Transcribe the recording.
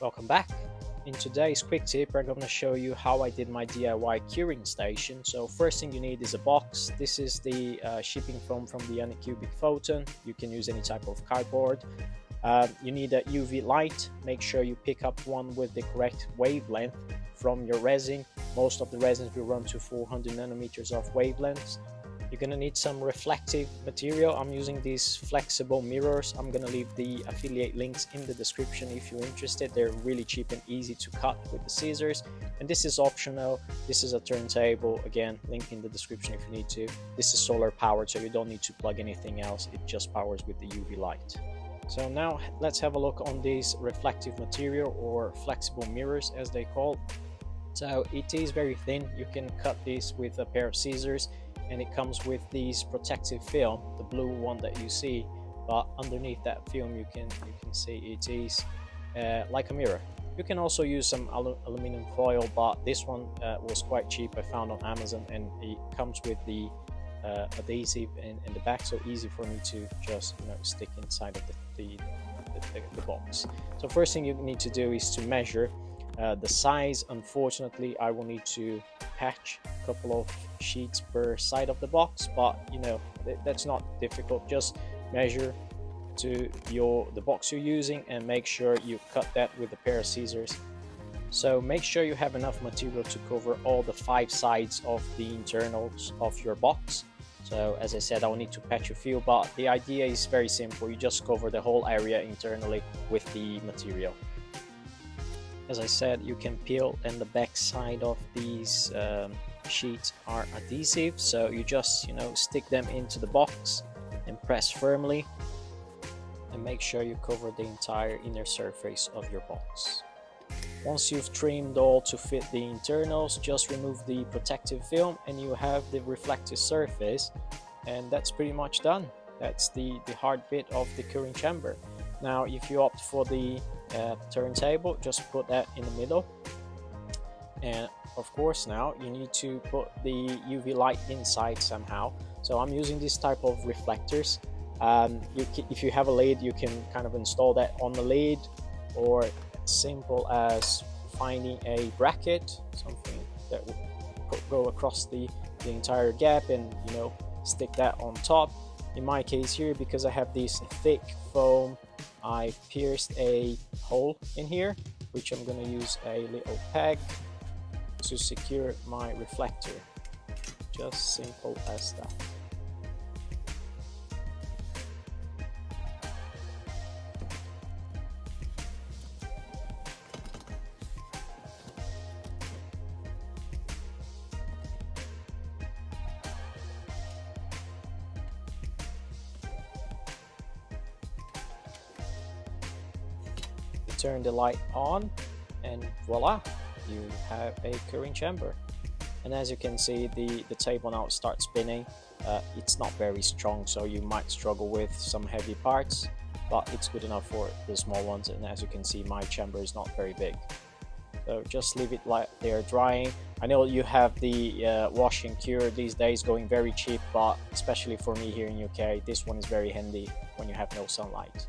Welcome back. In today's quick tip, I'm going to show you how I did my DIY curing station. So first thing you need is a box. This is the shipping foam from the Anycubic Photon. You can use any type of cardboard. You need a UV light. Make sure you pick up one with the correct wavelength from your resin. Most of the resins will run to 400 nanometers of wavelengths. You're going to need some reflective material. I'm using these flexible mirrors. I'm going to leave the affiliate links in the description if you're interested. They're really cheap and easy to cut with the scissors. And this is optional. This is a turntable. Again, link in the description if you need to. This is solar powered, so you don't need to plug anything else. It just powers with the UV light. So now let's have a look on these reflective material, or flexible mirrors as they call. So it is very thin. You can cut this with a pair of scissors. And it comes with these protective film, the blue one that you see, but underneath that film you can see it is like a mirror. You can also use some aluminum foil, but this one was quite cheap. I found on Amazon, and it comes with the adhesive in the back, so easy for me to just, you know, stick inside of the box. So first thing you need to do is to measure the size. Unfortunately, I will need to patch a couple of sheets per side of the box, but you know, that's not difficult. Just measure to the box you're using and make sure you cut that with a pair of scissors. So make sure you have enough material to cover all the 5 sides of the internals of your box. So as I said, I'll need to patch a few, but the idea is very simple. You just cover the whole area internally with the material. As I said, you can peel, and the back side of these sheets are adhesive, so you just, you know, stick them into the box and press firmly, and make sure you cover the entire inner surface of your box. Once you've trimmed all to fit the internals, just remove the protective film and you have the reflective surface, and that's pretty much done. That's the hard bit of the curing chamber. Now if you opt for the turntable, just put that in the middle, and of course now you need to put the UV light inside somehow. So I'm using this type of reflectors. If you have a lid, you can kind of install that on the lid, or simple as finding a bracket, something that will go across the entire gap, and you know, stick that on top. In my case here, because I have this thick foam, I pierced a hole in here, which I'm going to use a little peg to secure my reflector. Just simple as that. Turn the light on, and voila, you have a curing chamber. And as you can see, the table now starts spinning. It's not very strong, so you might struggle with some heavy parts, but it's good enough for the small ones. And as you can see, my chamber is not very big, so just leave it like they're drying. I know you have the wash and cure these days going very cheap, but especially for me here in UK, this one is very handy when you have no sunlight.